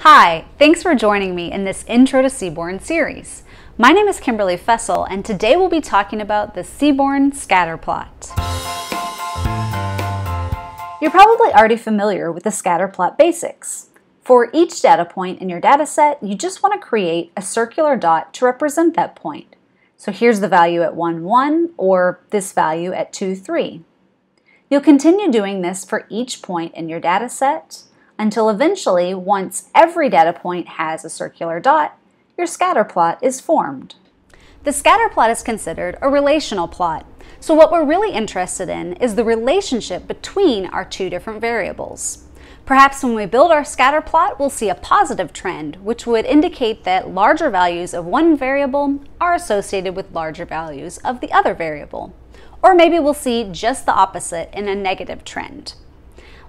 Hi, thanks for joining me in this Intro to Seaborn series. My name is Kimberly Fessel, and today we'll be talking about the Seaborn scatter plot. You're probably already familiar with the scatter plot basics. For each data point in your dataset, you just want to create a circular dot to represent that point. So here's the value at 1, 1, or this value at 2, 3. You'll continue doing this for each point in your dataset until eventually, once every data point has a circular dot, your scatter plot is formed. The scatter plot is considered a relational plot. So what we're really interested in is the relationship between our two different variables. Perhaps when we build our scatter plot, we'll see a positive trend, which would indicate that larger values of one variable are associated with larger values of the other variable. Or maybe we'll see just the opposite in a negative trend.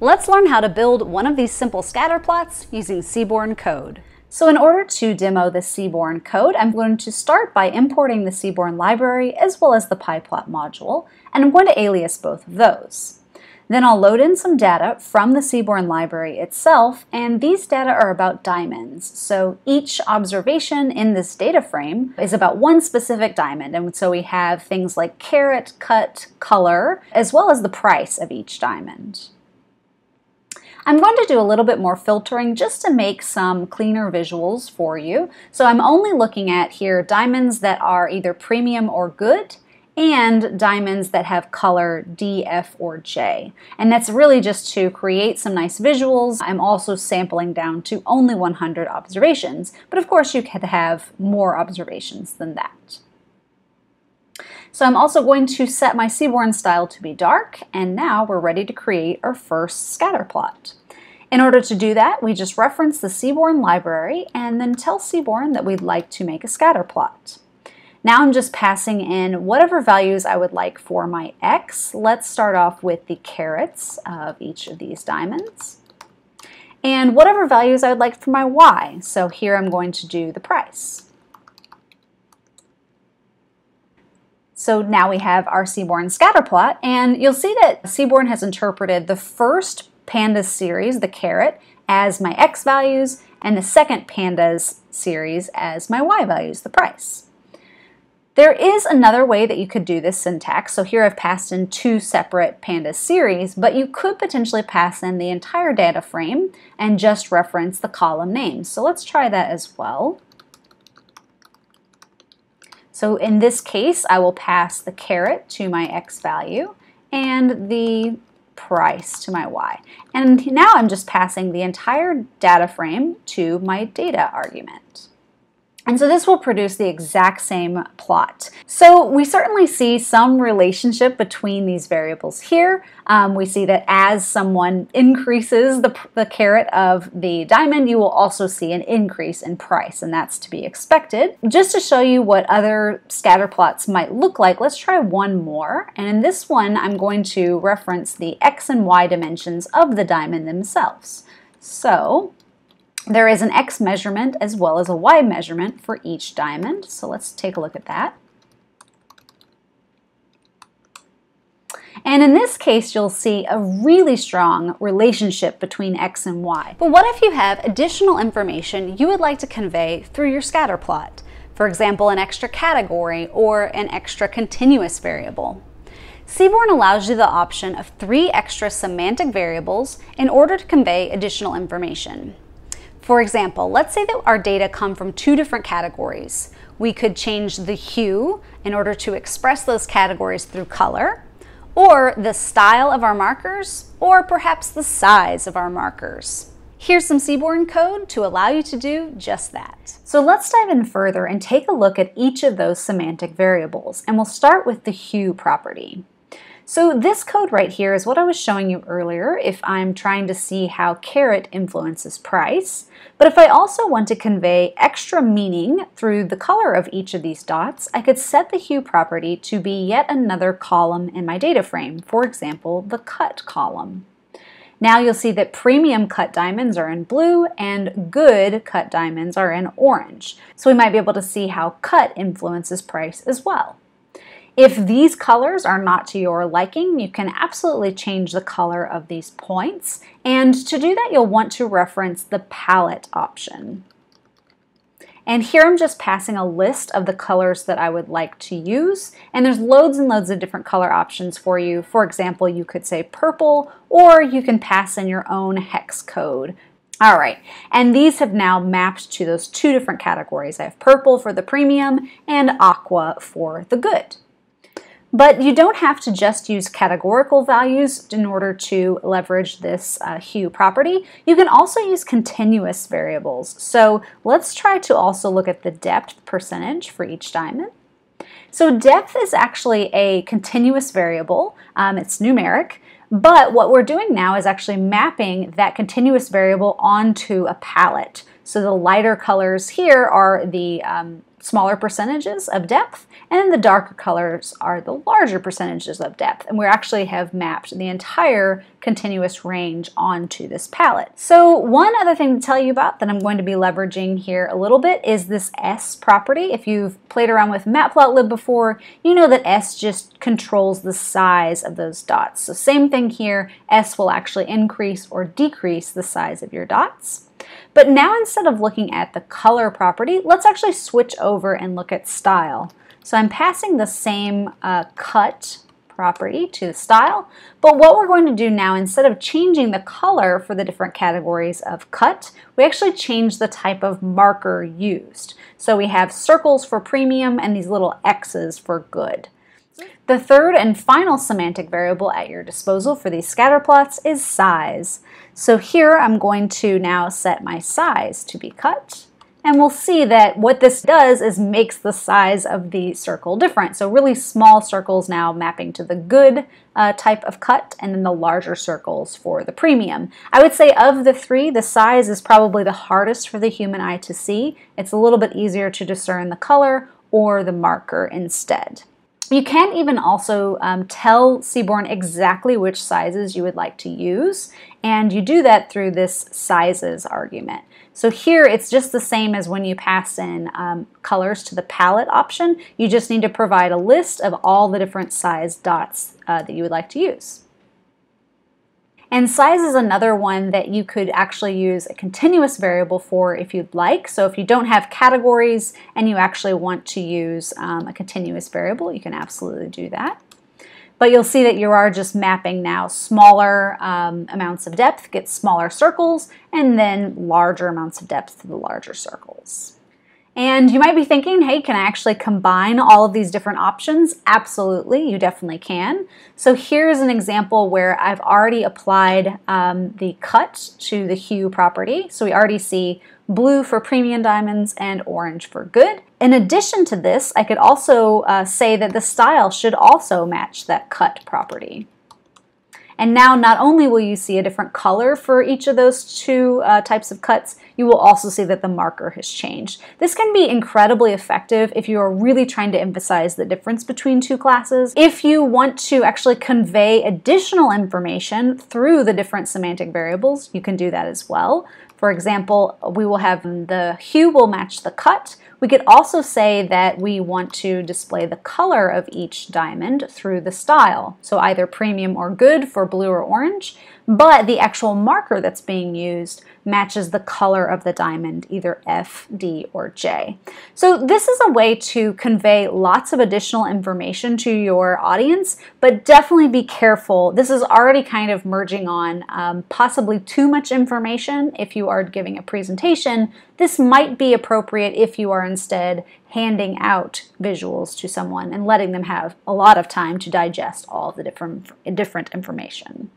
Let's learn how to build one of these simple scatter plots using Seaborn code. So in order to demo the Seaborn code, I'm going to start by importing the Seaborn library as well as the PyPlot module, and I'm going to alias both of those. Then I'll load in some data from the Seaborn library itself, and these data are about diamonds. So each observation in this data frame is about one specific diamond, and so we have things like carat, cut, color, as well as the price of each diamond. I'm going to do a little bit more filtering just to make some cleaner visuals for you. So I'm only looking at here diamonds that are either premium or good and diamonds that have color D, F, or J. And that's really just to create some nice visuals. I'm also sampling down to only 100 observations, but of course you could have more observations than that. So I'm also going to set my Seaborn style to be dark, and now we're ready to create our first scatter plot. In order to do that, we just reference the Seaborn library and then tell Seaborn that we'd like to make a scatter plot. Now I'm just passing in whatever values I would like for my X. Let's start off with the carats of each of these diamonds. And whatever values I would like for my Y. So here I'm going to do the price. So now we have our Seaborn scatter plot, and you'll see that Seaborn has interpreted the first pandas series, the carat, as my X values, and the second pandas series as my Y values, the price. There is another way that you could do this syntax. So here I've passed in two separate pandas series, but you could potentially pass in the entire data frame and just reference the column names. So let's try that as well. So in this case, I will pass the carat to my X value and the price to my Y. And now I'm just passing the entire data frame to my data argument. And so this will produce the exact same plot. So we certainly see some relationship between these variables here. We see that as someone increases the carat of the diamond, you will also see an increase in price, and that's to be expected. Just to show you what other scatter plots might look like, let's try one more. And in this one, I'm going to reference the X and Y dimensions of the diamond themselves. So there is an X measurement as well as a Y measurement for each diamond. So let's take a look at that. And in this case, you'll see a really strong relationship between X and Y. But what if you have additional information you would like to convey through your scatter plot? For example, an extra category or an extra continuous variable. Seaborn allows you the option of three extra semantic variables in order to convey additional information. For example, let's say that our data come from two different categories. We could change the hue in order to express those categories through color, or the style of our markers, or perhaps the size of our markers. Here's some Seaborn code to allow you to do just that. So let's dive in further and take a look at each of those semantic variables, and we'll start with the hue property. So this code right here is what I was showing you earlier if I'm trying to see how carat influences price. But if I also want to convey extra meaning through the color of each of these dots, I could set the hue property to be yet another column in my data frame, for example, the cut column. Now you'll see that premium cut diamonds are in blue and good cut diamonds are in orange. So we might be able to see how cut influences price as well. If these colors are not to your liking, you can absolutely change the color of these points. And to do that, you'll want to reference the palette option. And here I'm just passing a list of the colors that I would like to use. And there's loads and loads of different color options for you. For example, you could say purple, or you can pass in your own hex code. All right, and these have now mapped to those two different categories. I have purple for the premium and aqua for the good. But you don't have to just use categorical values in order to leverage this hue property. You can also use continuous variables. So let's try to also look at the depth percentage for each diamond. So depth is actually a continuous variable. It's numeric. But what we're doing now is actually mapping that continuous variable onto a palette. So the lighter colors here are the smaller percentages of depth, and the darker colors are the larger percentages of depth. And we actually have mapped the entire continuous range onto this palette. So one other thing to tell you about that I'm going to be leveraging here a little bit is this S property. If you've played around with matplotlib before, you know that S just controls the size of those dots. So same thing here, S will actually increase or decrease the size of your dots. But now instead of looking at the color property, let's actually switch over and look at style. So I'm passing the same cut property to the style, but what we're going to do now, instead of changing the color for the different categories of cut, we actually change the type of marker used. So we have circles for premium and these little X's for good. The third and final semantic variable at your disposal for these scatterplots is size. So here I'm going to now set my size to be cut, and we'll see that what this does is makes the size of the circle different. So really small circles now mapping to the good type of cut, and then the larger circles for the premium. I would say of the three, the size is probably the hardest for the human eye to see. It's a little bit easier to discern the color or the marker instead. You can even also tell Seaborn exactly which sizes you would like to use, and you do that through this sizes argument. So here it's just the same as when you pass in colors to the palette option. You just need to provide a list of all the different size dots that you would like to use. And size is another one that you could actually use a continuous variable for if you'd like. So if you don't have categories and you actually want to use a continuous variable, you can absolutely do that. But you'll see that you are just mapping now smaller amounts of depth get smaller circles, and then larger amounts of depth to the larger circles. And you might be thinking, hey, can I actually combine all of these different options? Absolutely, you definitely can. So here's an example where I've already applied the cut to the hue property. So we already see blue for premium diamonds and orange for good. In addition to this, I could also say that the style should also match that cut property. And now not only will you see a different color for each of those two types of cuts, you will also see that the marker has changed. This can be incredibly effective if you are really trying to emphasize the difference between two classes. If you want to actually convey additional information through the different semantic variables, you can do that as well. For example, we will have the hue will match the cut. We could also say that we want to display the color of each diamond through the style, so either premium or good for blue or orange, but the actual marker that's being used matches the color of the diamond, either F, D, or J. So this is a way to convey lots of additional information to your audience, but definitely be careful. This is already kind of merging on possibly too much information. If you are giving a presentation, this might be appropriate if you are instead handing out visuals to someone and letting them have a lot of time to digest all the different information.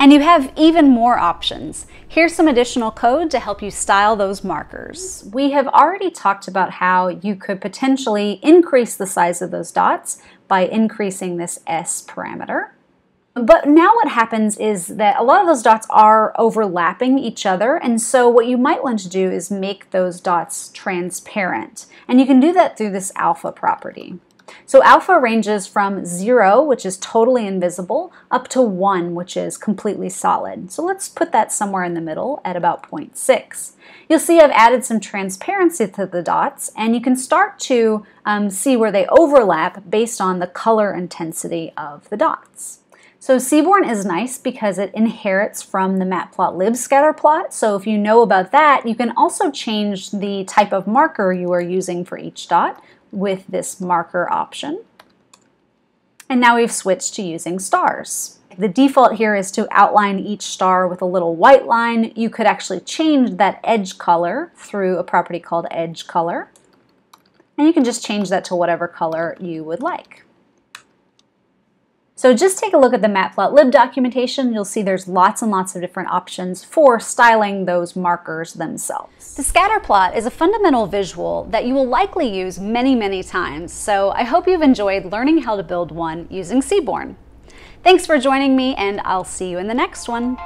And you have even more options. Here's some additional code to help you style those markers. We have already talked about how you could potentially increase the size of those dots by increasing this S parameter. But now what happens is that a lot of those dots are overlapping each other, and so what you might want to do is make those dots transparent. And you can do that through this alpha property. So alpha ranges from 0, which is totally invisible, up to 1, which is completely solid. So let's put that somewhere in the middle at about 0.6. You'll see I've added some transparency to the dots, and you can start to see where they overlap based on the color intensity of the dots. So Seaborn is nice because it inherits from the matplotlib scatterplot. So if you know about that, you can also change the type of marker you are using for each dot with this marker option. And now we've switched to using stars. The default here is to outline each star with a little white line. You could actually change that edge color through a property called edge color. And you can just change that to whatever color you would like. So just take a look at the matplotlib documentation. You'll see there's lots and lots of different options for styling those markers themselves. The scatter plot is a fundamental visual that you will likely use many, many times. So I hope you've enjoyed learning how to build one using Seaborn. Thanks for joining me, and I'll see you in the next one.